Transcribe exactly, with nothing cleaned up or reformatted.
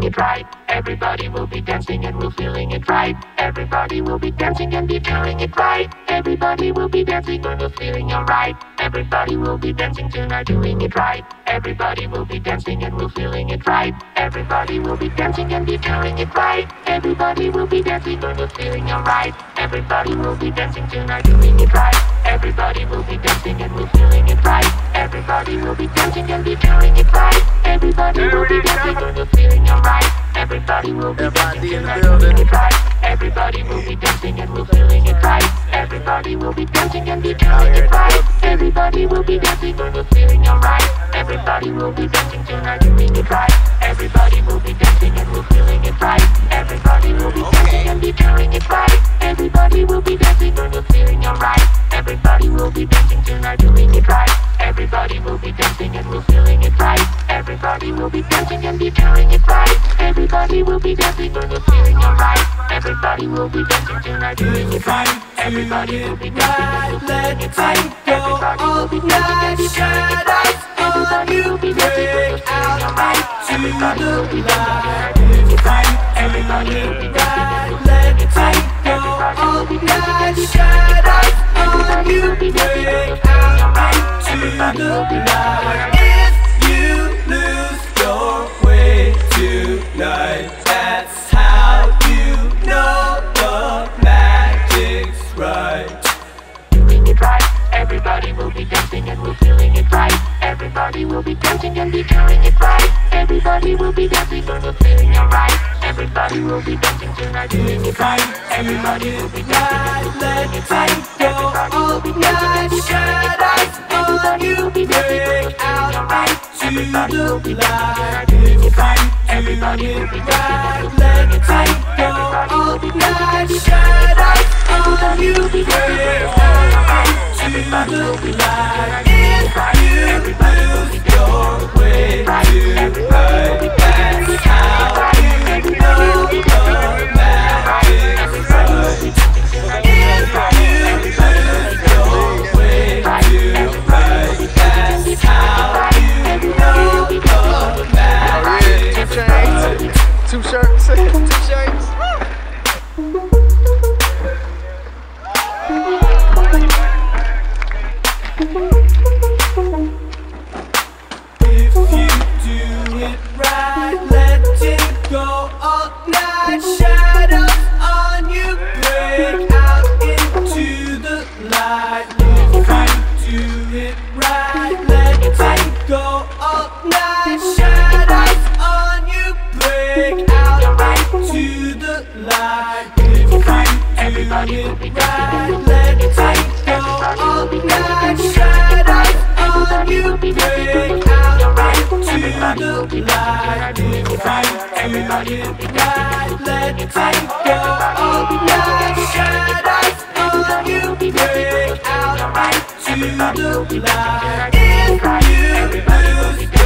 feeling it right. Everybody will be dancing and we're feeling it right. Everybody will be dancing and be feeling it right. Everybody will be dancing and we're feeling alright. Everybody will be dancing tonight, doing it right. Everybody will be dancing and we're feeling it right. Everybody will be dancing and be feeling it right. Everybody will be dancing and we're feeling alright. Everybody will be dancing tonight, doing it right. Everybody will be dancing and we're feeling it right. Everybody will be dancing and be feeling it right. Everybody will be dancing and we're feeling alright. Everybody will be dancing and doing it right. Everybody will be dancing and we're feeling it right. Everybody will be dancing and be feeling it right. Everybody will be dancing and we're feeling alright. Everybody will be dancing tonight, doing it right. Everybody will be dancing and we're feeling it right. Everybody will be dancing and be feeling it right. Everybody will be dancing and we're feeling alright. Everybody will be dancing tonight, doing it right. Everybody will be dancing and we're feeling it right. Everybody will be dancing and be feeling it right. Everybody will be dancing and we're feeling alright. Everybody will be dancing tonight, doing it right. Everybody will be dancing and we're feeling it right. Everybody will be dancing and be feeling it right. Everybody will be dancing and we're feeling alright. Everybody will be dancing and we're feeling it right. Everybody will be dancing and we're feeling it right. Everybody will be dancing and we're feeling it right. Everybody will be dancing and we're feeling alright. Everybody will be dancing. Tonight, that's how you know the magic's right. Doing it right, everybody will be dancing and we're feeling it right. Everybody will be dancing and be feeling it right. Everybody will be dancing and we're feeling alright. Everybody will be dancing tonight, doing it right. Everybody will be dancing and we're feeling it right. Everybody will be dancing and we're feeling it right. Everybody will be dancing and we're feeling alright. Everybody will be dancing and we're feeling it right. Everybody will be dancing and we're feeling it right. Everybody will be dancing and we're feeling it right. Everybody will be dancing and we're feeling alright. Everybody will be dancing and we're feeling it right. Everybody will be dancing and we're feeling it right. Everybody will be dancing and we're feeling it right. Everybody will be dancing and we're feeling it right. Everybody will be dancing and we're feeling it right. Everybody will be dancing and we're feeling it right. That's how you know the magic. Two chains, two shirts, two shirts. If you do it right, let it go all night. Shadows on you break out into the light. If you do it right, go up night, shadows on you break out into the light. If you do it right, let it go up night, shadows on you break out into the light. If you do it right, let it go up night, shadows on you break out into the light. Everybody will be dancing.